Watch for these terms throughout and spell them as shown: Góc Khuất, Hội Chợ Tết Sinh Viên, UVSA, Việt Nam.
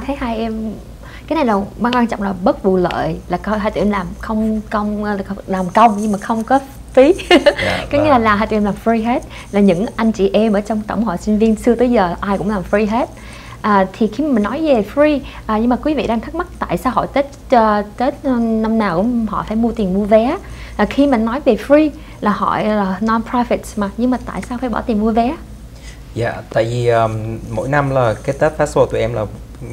thì thấy hai em cái này là quan trọng là bất vụ lợi, là hai tụi em làm không công, làm công nhưng mà không có phí. Có nghĩa là hai tụi em làm free hết, là những anh chị em ở trong tổng hội sinh viên xưa tới giờ ai cũng làm free hết. Thì khi mình nói về free, nhưng mà quý vị đang thắc mắc tại sao hội Tết năm nào cũng họ phải mua tiền mua vé. Khi mình nói về free là hội là non-profit mà, nhưng mà tại sao phải bỏ tiền mua vé? Dạ, tại vì mỗi năm là cái Tết Festival tụi em là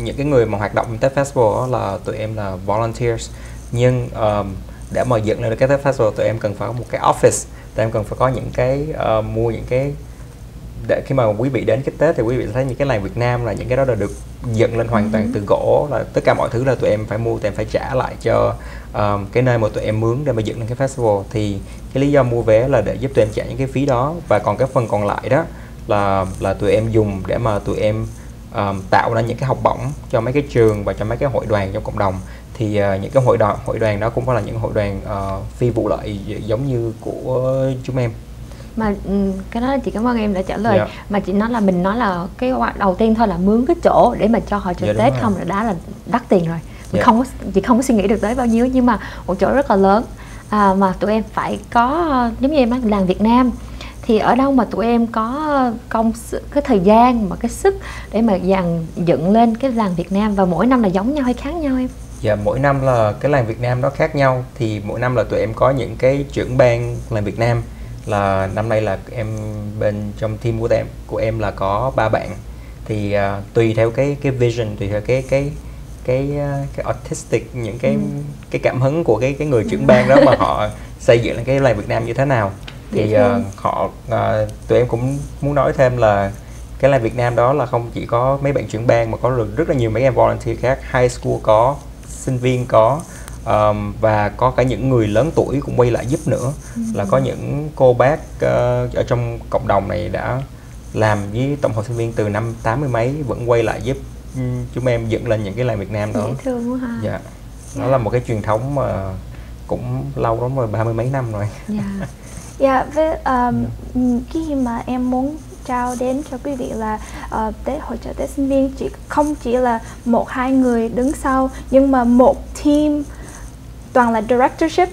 những cái người mà hoạt động Tết Festival là tụi em là volunteers. Nhưng để mà dựng lên cái Tết Festival tụi em cần phải có một cái office, tụi em cần phải có những cái mua những cái, để khi mà quý vị đến cái Tết thì quý vị thấy những cái làng Việt Nam là những cái đó là được dựng lên hoàn toàn từ gỗ, là tất cả mọi thứ là tụi em phải mua, tụi em phải trả lại cho cái nơi mà tụi em mướn để mà dựng lên cái festival. Thì cái lý do mua vé là để giúp tụi em trả những cái phí đó, và còn cái phần còn lại đó là tụi em dùng để mà tụi em tạo ra những cái học bổng cho mấy cái trường và cho mấy cái hội đoàn trong cộng đồng. Thì những cái hội đoàn đó cũng phải là những hội đoàn phi vụ lợi giống như của chúng em. Mà cái đó chị cảm ơn em đã trả lời. Mà chị nói là mình nói là cái hoạt đầu tiên thôi là mướn cái chỗ để mà cho họ chơi Tết không rồi. Đã là đắt tiền rồi. Chị không có suy nghĩ được tới bao nhiêu, nhưng mà một chỗ rất là lớn mà tụi em phải có, giống như em nói làng Việt Nam thì ở đâu mà tụi em có cái thời gian mà cái sức để mà dàn dựng lên cái làng Việt Nam, và mỗi năm là giống nhau hay khác nhau em? Dạ, mỗi năm là cái làng Việt Nam đó khác nhau, thì mỗi năm là tụi em có những cái trưởng ban làng Việt Nam. Là năm nay là em bên trong team của em là có 3 bạn. Thì tùy theo cái vision, tùy theo cái artistic, những cái cảm hứng của cái người trưởng ban đó mà họ xây dựng lên cái làng Việt Nam như thế nào. Thì tụi em cũng muốn nói thêm là cái làng Việt Nam đó là không chỉ có mấy bạn trưởng ban mà có rất là nhiều mấy em volunteer khác, high school có, sinh viên có, và có cả những người lớn tuổi cũng quay lại giúp nữa. Là có những cô bác ở trong cộng đồng này đã làm với tổng hội sinh viên từ năm 80 mấy vẫn quay lại giúp chúng em dựng lên những cái làng Việt Nam đó. Dễ thương quá ha. Dạ, nó là một cái truyền thống mà cũng lâu lắm rồi, 30 mấy năm rồi. Dạ, khi mà em muốn trao đến cho quý vị là Tết hội trợ Tết sinh viên không chỉ là 1-2 người đứng sau, nhưng mà một team toàn là directorship.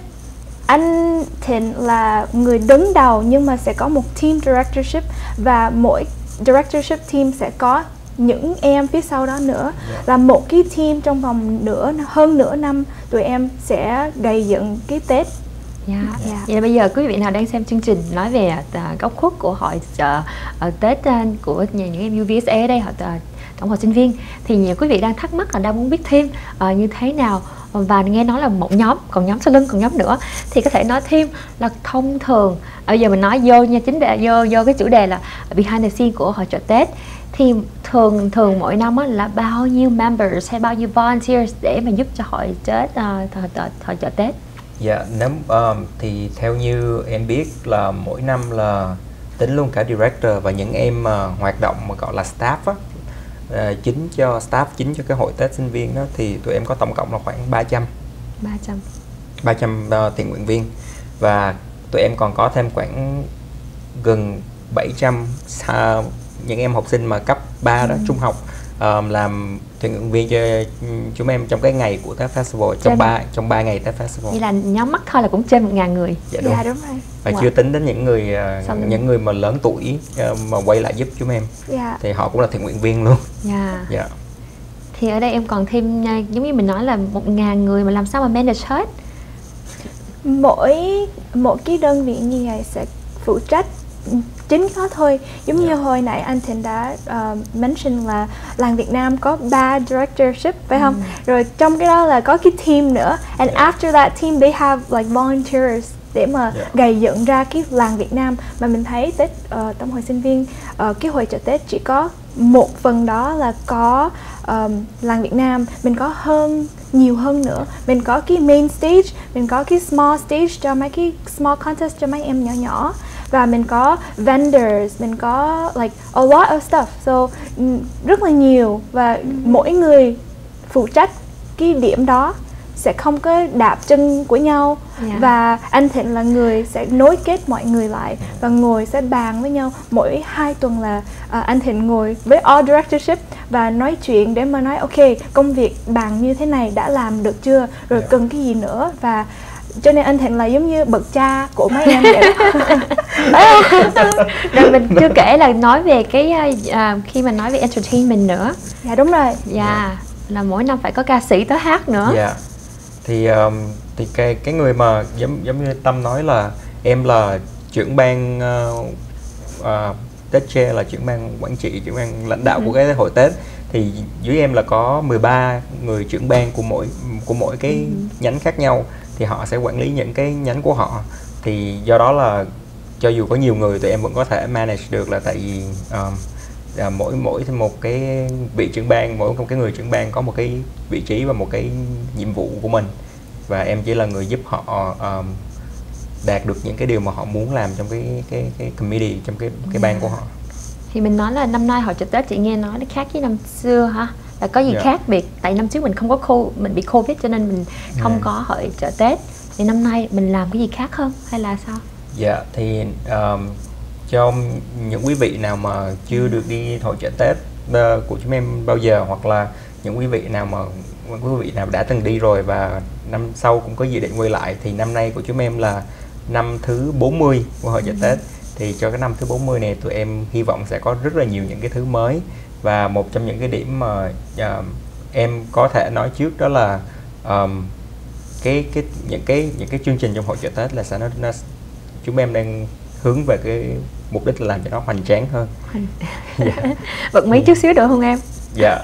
Anh Thịnh là người đứng đầu, nhưng mà sẽ có một team directorship, và mỗi directorship team sẽ có những em phía sau đó nữa. Là một cái team trong vòng hơn nửa năm tụi em sẽ gây dựng cái Tết. Vậy là bây giờ quý vị nào đang xem chương trình nói về góc khuất của hội trợ Tết của những em UVSA ở đây, họ tổng hội sinh viên, thì nhiều quý vị đang thắc mắc là đang muốn biết thêm như thế nào, và nghe nói là một nhóm, còn nhóm sau lưng, còn nhóm nữa, thì có thể nói thêm là thông thường bây giờ mình nói vô nha, vô cái chủ đề là behind the scene của hội trợ Tết, thì thường mỗi năm là bao nhiêu members hay bao nhiêu volunteers để mà giúp cho hội trợ Tết? Dạ, thì theo như em biết là mỗi năm là tính luôn cả director và những em hoạt động mà gọi là staff á, chính cho cái hội Tết sinh viên đó, thì tụi em có tổng cộng là khoảng 300 thiện nguyện viên, và tụi em còn có thêm khoảng gần 700 những em học sinh mà cấp 3 đó, trung học, làm thiện nguyện viên cho chúng em trong cái ngày của Tết Festival, trong 3 ngày Tết Festival. Vậy là nhóm mắt thôi là cũng trên 1.000 người. Dạ đúng. Và chưa tính đến những người mà lớn tuổi mà quay lại giúp chúng em. Thì họ cũng là thiện nguyện viên luôn. Thì ở đây em còn thêm, giống như mình nói là 1.000 người mà làm sao mà manage hết? Mỗi cái đơn vị như vậy sẽ phụ trách chính đó thôi, giống như hồi nãy anh Thịnh đã mention là làng Việt Nam có 3 directorship phải không? Rồi trong cái đó là có cái team nữa, and after that team they have like volunteers để mà gây dựng ra cái làng Việt Nam. Mà mình thấy Tết tổng hội sinh viên, cái hội trợ Tết chỉ có một phần đó là có làng Việt Nam, mình có nhiều hơn nữa, mình có cái main stage, mình có cái small stage cho mấy cái small contest cho mấy em nhỏ. Và mình có vendors, mình có like a lot of stuff, so rất là nhiều, và mỗi người phụ trách cái điểm đó sẽ không có đạp chân của nhau. Và anh Thịnh là người sẽ nối kết mọi người lại và ngồi sẽ bàn với nhau. Mỗi 2 tuần là anh Thịnh ngồi với all directorship và nói chuyện để mà nói ok, công việc bạn như thế này đã làm được chưa, rồi cần cái gì nữa. Và cho nên anh Thịnh là giống như bậc cha của mấy em vậy đó. Rồi mình chưa kể là nói về cái khi mình nói về entertainment nữa. Dạ đúng rồi. Dạ là mỗi năm phải có ca sĩ tới hát nữa. Dạ thì cái người mà giống như Tâm nói là em là trưởng ban Tết Che, là trưởng ban quản trị, trưởng ban lãnh đạo của cái hội Tết. Thì dưới em là có 13 người trưởng ban của mỗi cái nhánh khác nhau, thì họ sẽ quản lý những cái nhánh của họ. Thì do đó là cho dù có nhiều người tụi em vẫn có thể manage được, là tại vì mỗi một cái vị trưởng ban, mỗi một cái người trưởng ban có một cái vị trí và một cái nhiệm vụ của mình, và em chỉ là người giúp họ đạt được những cái điều mà họ muốn làm trong cái committee, trong cái ban của họ. Thì mình nói là năm nay hội chợ Tết, chị nghe nói nó khác với năm xưa hả? Là có gì khác biệt? Tại năm trước mình không có mình bị Covid cho nên mình không có hội chợ Tết. Thì năm nay mình làm cái gì khác không? Hay là sao? Dạ thì cho những quý vị nào mà chưa được đi hội chợ Tết của chúng em bao giờ, hoặc là những quý vị nào mà đã từng đi rồi và năm sau cũng có dự định quay lại, thì năm nay của chúng em là năm thứ 40 của hội chợ Tết. Thì cho cái năm thứ 40 này, tụi em hy vọng sẽ có rất là nhiều những cái thứ mới. Và một trong những cái điểm mà em có thể nói trước đó là những cái chương trình trong hội chợ Tết là sẽ nó chúng em đang hướng về cái mục đích là làm cho nó hoành tráng hơn. Bật mí chút xíu được không em? Dạ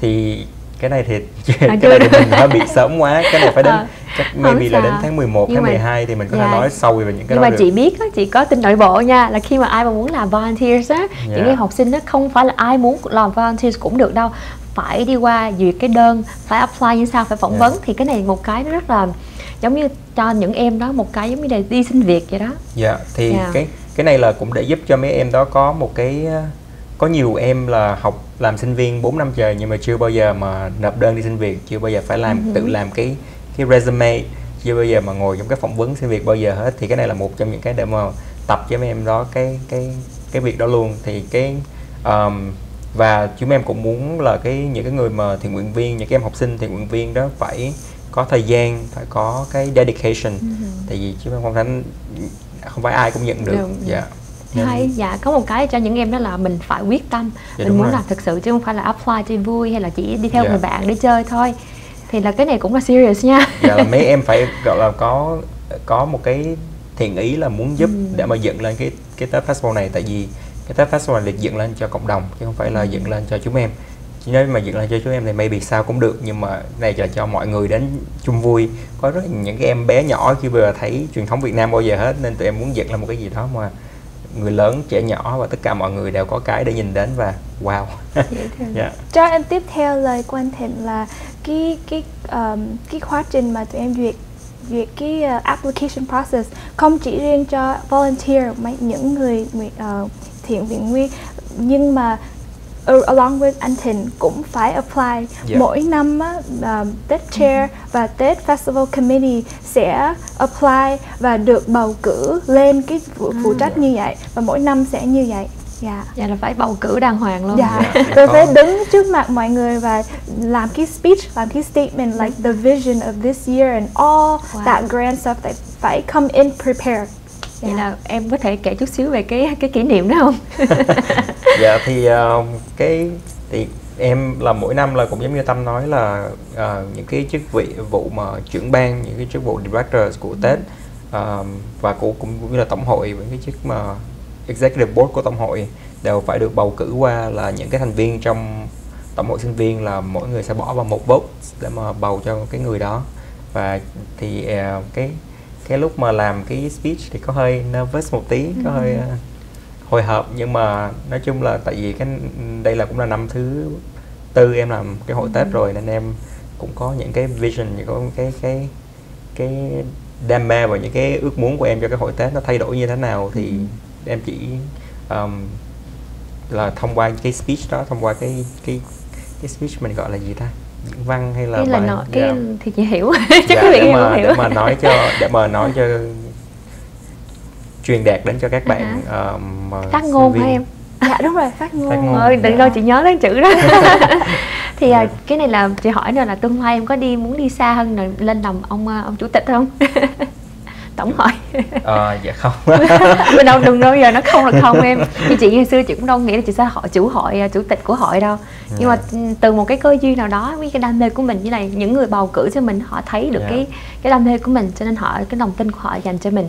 thì cái này thì cái này mình hơi bị sớm quá, cái này phải đến chắc maybe là đến tháng 11, nhưng tháng 12 thì mình có thể nói sâu về những cái đó. Nhưng mà chị biết đó, chị có tin nội bộ nha, là khi mà ai mà muốn làm volunteers á, những cái học sinh đó không phải là ai muốn làm volunteers cũng được đâu, phải đi qua duyệt cái đơn, phải apply như sao, phải phỏng vấn. Thì cái này một cái nó rất là giống như cho những em đó một cái giống như là đi xin việc vậy đó. Dạ thì cái này là cũng để giúp cho mấy em đó có một cái, có nhiều em là học làm sinh viên 4 năm trời nhưng mà chưa bao giờ mà nộp đơn đi xin việc, chưa bao giờ phải làm tự làm cái resume, chưa bao giờ mà ngồi trong cái phỏng vấn xin việc bao giờ hết. Thì cái này là một trong những cái để mà tập cho mấy em đó cái việc đó luôn. Thì cái và chúng em cũng muốn là những cái người mà thiện nguyện viên, những cái em học sinh thiện nguyện viên đó phải có thời gian, phải có cái dedication. Tại vì chúng em không phải ai cũng nhận được. Hay, có một cái cho những em đó là mình phải quyết tâm, mình muốn làm thực sự chứ không phải là apply chơi vui hay là chỉ đi theo người bạn để chơi thôi. Thì là cái này cũng là serious nha. Là mấy em phải gọi là có một cái thiện ý là muốn giúp để mà dựng lên cái Tết Festival này. Tại vì cái Tết Festival này được dựng lên cho cộng đồng chứ không phải là dựng lên cho chúng em. Nếu mà dựng lên cho chúng em thì maybe sao cũng được, nhưng mà này là cho mọi người đến chung vui. Có rất những cái em bé nhỏ khi vừa thấy truyền thống Việt Nam bao giờ hết, nên tụi em muốn dựng là một cái gì đó mà người lớn, trẻ nhỏ và tất cả mọi người đều có cái để nhìn đến và wow. Cho em tiếp theo lời của anh Thịnh là cái quá trình mà tụi em duyệt cái application process không chỉ riêng cho volunteer, những người thiện nguyện viên, nhưng mà along with anh Thịnh cũng phải apply. Mỗi năm Tết Chair và Tết Festival Committee sẽ apply và được bầu cử lên cái phụ trách như vậy, và mỗi năm sẽ như vậy. Dạ là phải bầu cử đàng hoàng luôn. Rồi phải đứng trước mặt mọi người và làm cái speech, làm cái statement like the vision of this year and all that grand stuff that phải come in prepared. Vậy là em có thể kể chút xíu về cái kỷ niệm đó không? Dạ thì em là mỗi năm là cũng giống như Tâm nói là những cái chức vụ mà trưởng ban, những cái chức vụ directors của Tết và cũng như là tổng hội, những cái chức mà executive board của tổng hội đều phải được bầu cử qua, là những cái thành viên trong tổng hội sinh viên là mỗi người sẽ bỏ vào một vote để mà bầu cho cái người đó. Và thì cái lúc mà làm cái speech thì có hơi nervous một tí, có hơi hồi hộp, nhưng mà nói chung là tại vì đây là cũng là năm thứ tư em làm cái hội Tết rồi, nên em cũng có những cái vision, những cái đam mê và những cái ước muốn của em cho cái hội Tết nó thay đổi như thế nào. Thì em chỉ là thông qua cái speech đó, thông qua cái speech mình gọi là gì ta, diễn văn hay là cái thì chị hiểu chắc quý vị không hiểu, mà nói cho truyền đạt đến cho các bạn tác ngôn hả em? Dạ đúng rồi, phát ngôn. Ơi đừng đâu chị nhớ đến chữ đó. Thì cái này là chị hỏi rồi, là tương lai em có muốn đi xa hơn rồi lên lòng ông chủ tịch không? Tổng hội. Dạ không. Bên đâu đừng đâu giờ nó không là không em. Như chị ngày xưa chị cũng đâu nghĩ là chị sẽ hỏi chủ tịch của hội đâu. Nhưng mà từ một cái cơ duyên nào đó với cái đam mê của mình, như này những người bầu cử cho mình họ thấy được cái đam mê của mình, cho nên cái lòng tin của họ dành cho mình.